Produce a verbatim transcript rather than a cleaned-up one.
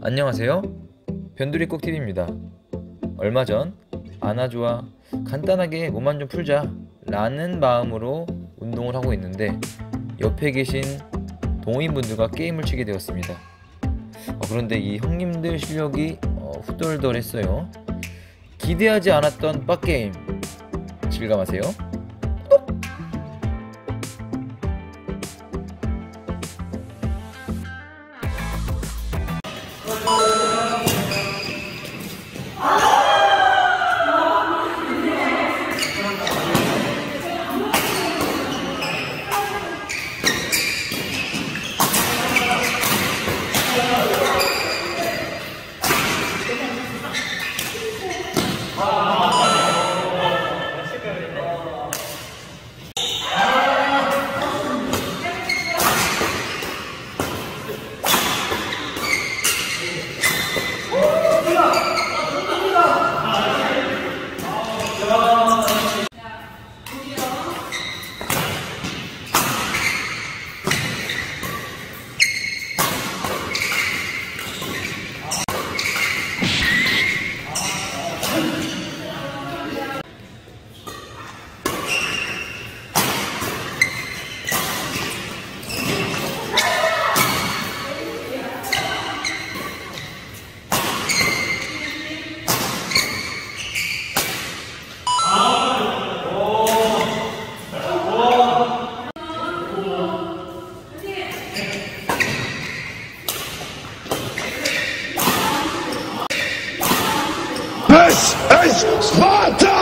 안녕하세요, 변두리콕 티비입니다. 얼마 전 안아줘와 간단하게 몸만 좀 풀자 라는 마음으로 운동을 하고 있는데 옆에 계신 동호인분들과 게임을 치게 되었습니다. 어, 그런데 이 형님들 실력이 어, 후덜덜했어요. 기대하지 않았던 빡게임 실감하세요. This is Sparta!